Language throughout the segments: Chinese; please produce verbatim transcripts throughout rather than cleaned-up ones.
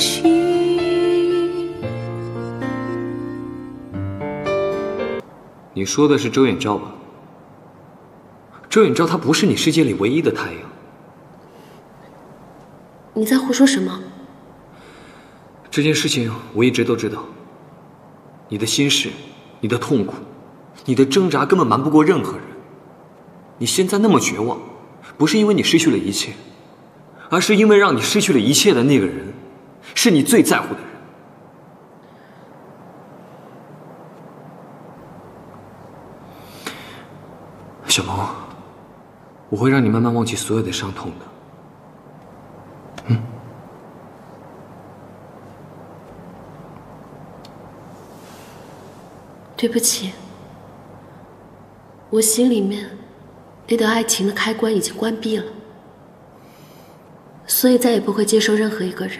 心。你说的是周远照吧？周远照他不是你世界里唯一的太阳。你在胡说什么？这件事情我一直都知道。你的心事，你的痛苦，你的挣扎根本瞒不过任何人。你现在那么绝望，不是因为你失去了一切，而是因为让你失去了一切的那个人，是你最在乎的人。小萌，我会让你慢慢忘记所有的伤痛的。 对不起，我心里面那道爱情的开关已经关闭了，所以再也不会接受任何一个人，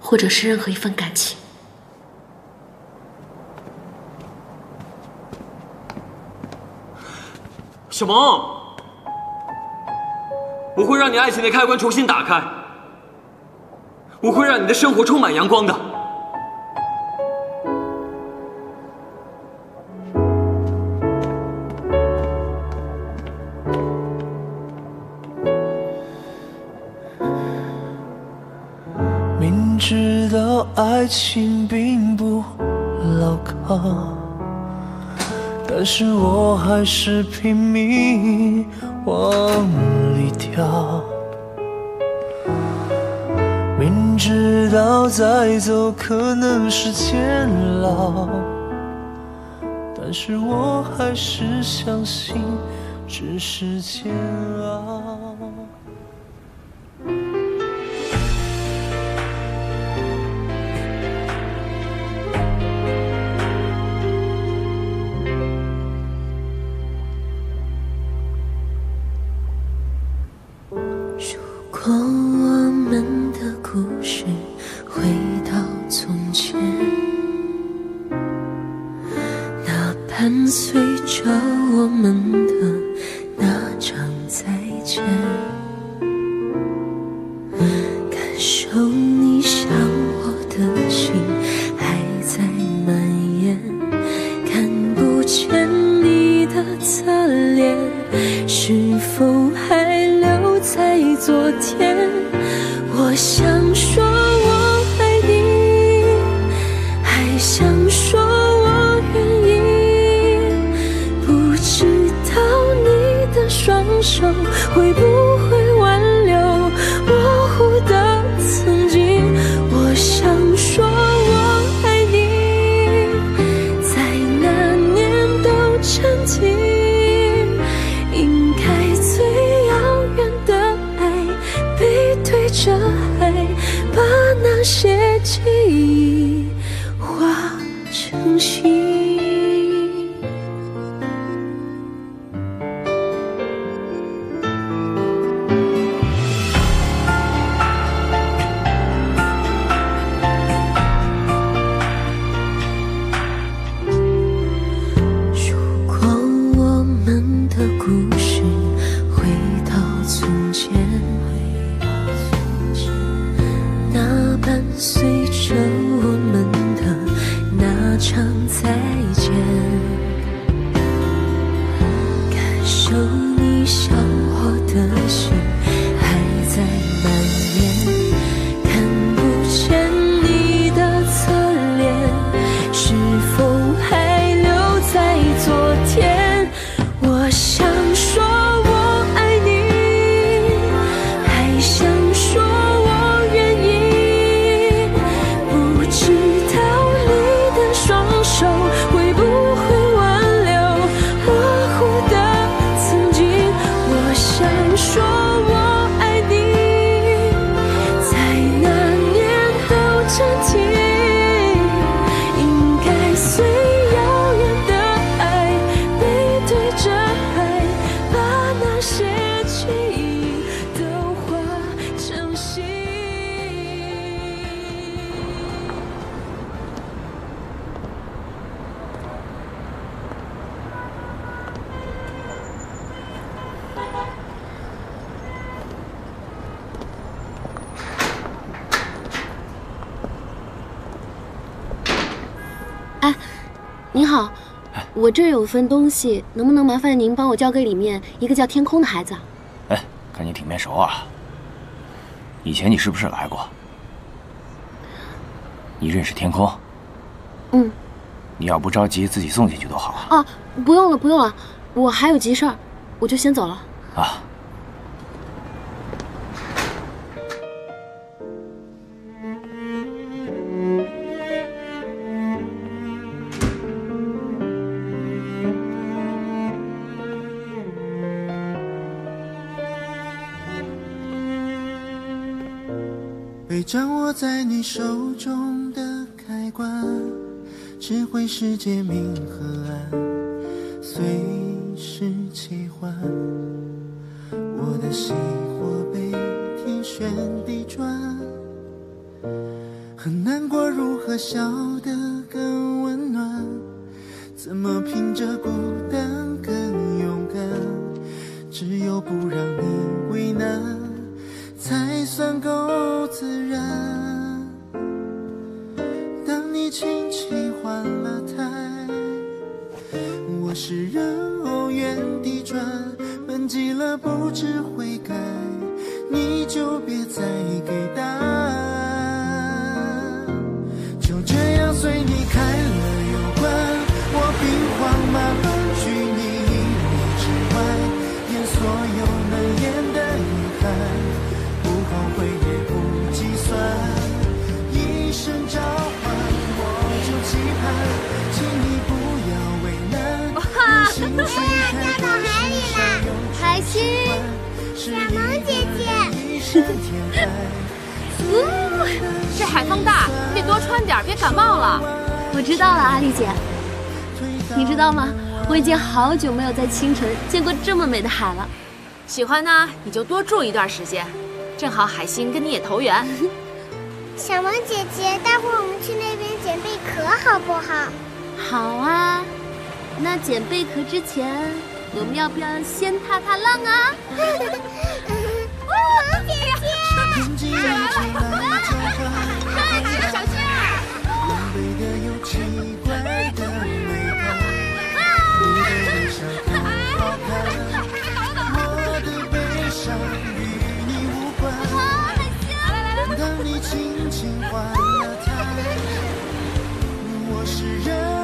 或者是任何一份感情。小萌，我会让你爱情的开关重新打开，我会让你的生活充满阳光的。 爱情并不牢靠，但是我还是拼命往里跳。明知道再走可能是监牢，但是我还是相信只是煎熬。您好，我这儿有份东西，能不能麻烦您帮我交给里面一个叫天空的孩子？哎，看你挺面熟啊。以前你是不是来过？你认识天空？嗯。你要不着急，自己送进去多好啊。啊，不用了，不用了，我还有急事儿，我就先走了。啊。 被掌握在你手中的开关，指挥世界明和暗，随时切换。我的喜或悲，天旋地转，很难过，如何笑得更温暖？怎么凭着孤单更勇敢？只有不让你为难。 才算够自然。当你轻轻换了态，我是人偶原地转，闷极了不知悔改，你就别再给答案。就这样随你开了又关，我兵荒马乱拒你一米之外，掩所有难言的遗憾。 哎呀，掉到海里啦！海狮，小萌姐姐。哦，这海风大，你得多穿点，别感冒了。我知道了，阿丽姐。你知道吗？我已经好久没有在清晨见过这么美的海了。喜欢呢，你就多住一段时间，正好海星跟你也投缘。小萌姐姐，待会儿我们去那边捡贝壳，好不好？好啊。 那捡贝壳之前，我们要不要先踏踏浪啊？哦，姐姐，来了！哎，你的小心儿！哇！